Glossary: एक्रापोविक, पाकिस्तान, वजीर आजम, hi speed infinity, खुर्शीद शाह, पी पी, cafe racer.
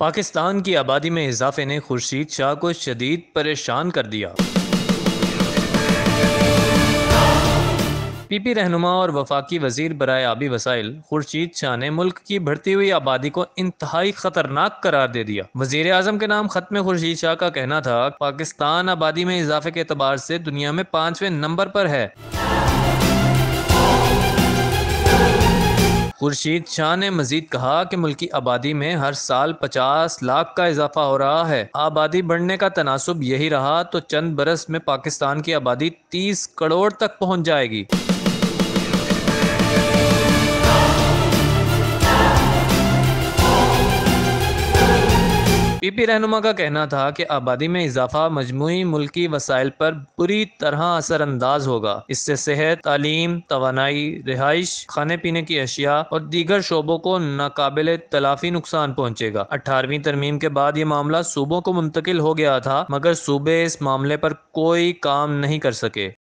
पाकिस्तान की आबादी में इजाफे ने खुर्शीद शाह को शदीद परेशान कर दिया। पी पी रहनुमा और वफाकी वजीर बराए आबी वसाइल खुर्शीद शाह ने मुल्क की बढ़ती हुई आबादी को इंतहाई खतरनाक करार दे दिया। वजीर आजम के नाम खत में खुर्शीद शाह का कहना था, पाकिस्तान आबादी में इजाफे के एतबार से दुनिया में 5वें नंबर पर है। खुर्शीद शाह ने मजीद कहा कि मुल्क की आबादी में हर साल 50 लाख का इजाफा हो रहा है। आबादी बढ़ने का तनासुब यही रहा तो चंद बरस में पाकिस्तान की आबादी 30 करोड़ तक पहुंच जाएगी। पी पी रहनुमा का कहना था कि आबादी में इजाफा मजमूई मुल्की वसाइल पर बुरी तरह असरअंदाज होगा। इससे सेहत, तालीम, तवानाई, रिहाइश, खाने पीने की अशिया और दीगर शोबों को नाकाबिले तलाफी नुकसान पहुँचेगा। 18वीं तरमीम के बाद ये मामला सूबों को मुंतकिल हो गया था, मगर सूबे इस मामले पर कोई काम नहीं कर सके।